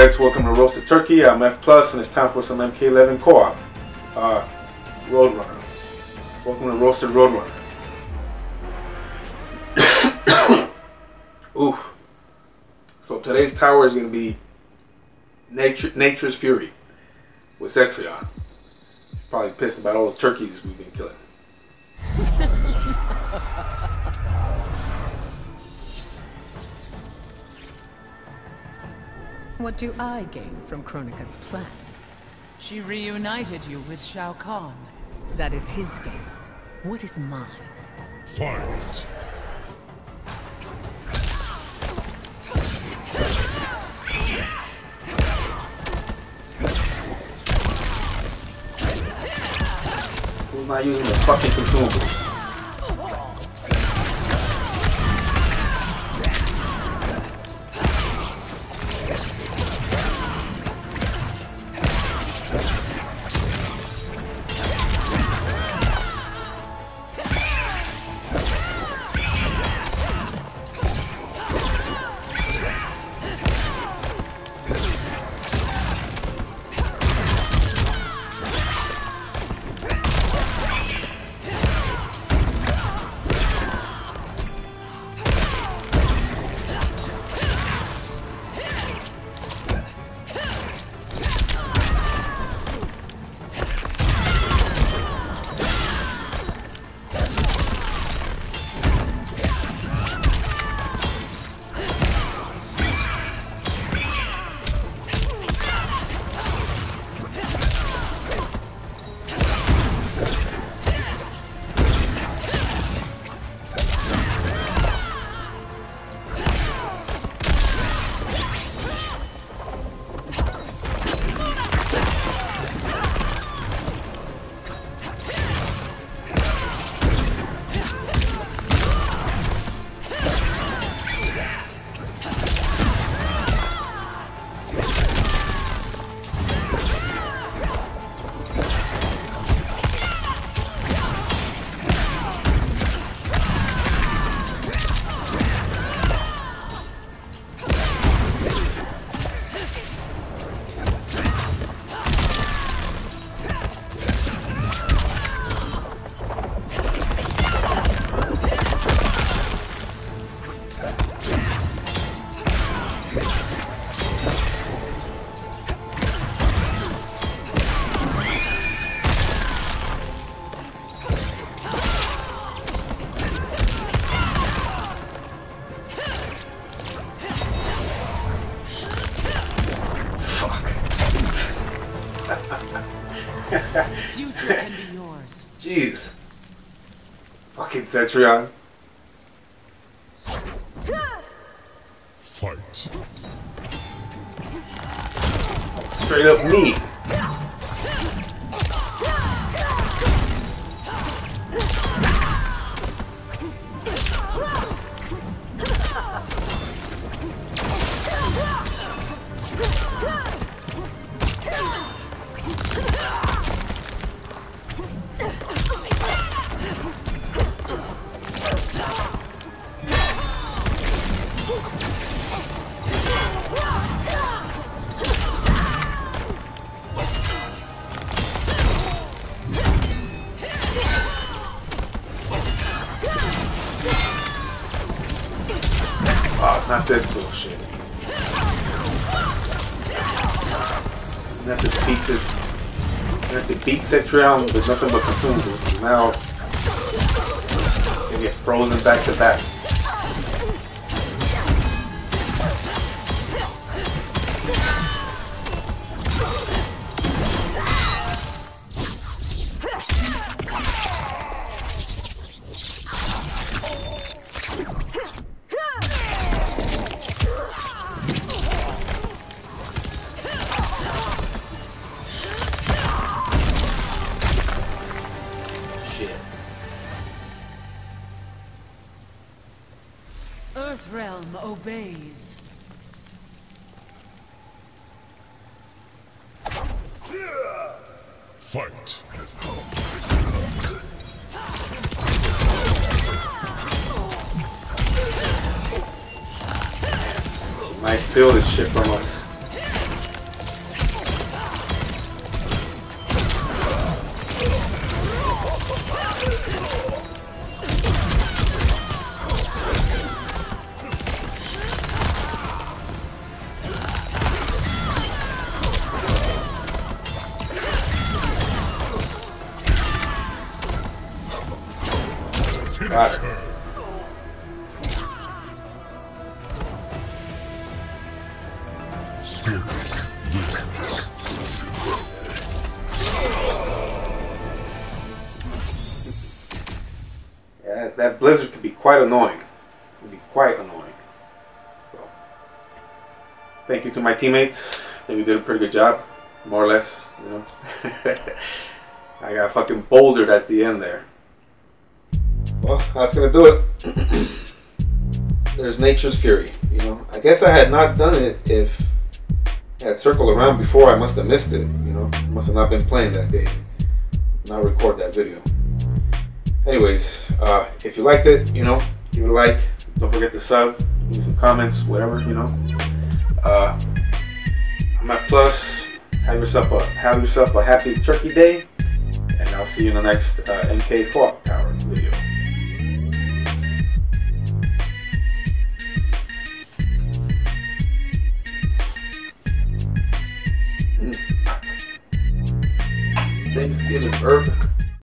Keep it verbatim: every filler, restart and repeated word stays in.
heads, welcome to Roasted Turkey. I'm F Plus, and it's time for some M K eleven co-op. Uh, Roadrunner. Welcome to Roasted Roadrunner. Oof. So today's tower is going to be Nature, Nature's Fury with Cetrion. He's probably pissed about all the turkeys we've been killing. What do I gain from Kronika's plan? She reunited you with Shao Kahn. That is his game. What is mine? Fight! Who's not using the fucking consumable? Future can be yours. Jeez. Fucking Cetrion. Fight. Straight up me. Not this bullshit. I'm gonna have to beat this. I'm gonna have to beat Cetrion with nothing but consumables. Now, it's gonna get frozen back to back. Realm obeys. Fight. Might steal this shit from us. Got it. Spirit lives. Yeah, that blizzard can be quite annoying. It can be quite annoying. So, thank you to my teammates. I think we did a pretty good job, more or less. You know, I got fucking bouldered at the end there. Well, that's gonna do it. There's Nature's Fury. You know, I guess I had not done it if. Had circled around before. I must have missed it, you know. Must have not been playing that day. Not record that video. Anyways, uh, if you liked it, you know, give it a like. Don't forget to sub. Give me some comments, whatever, you know. Uh, I'm at Plus. Have yourself a have yourself a happy Turkey Day, and I'll see you in the next uh, M K four Power video. Thanksgiving herb.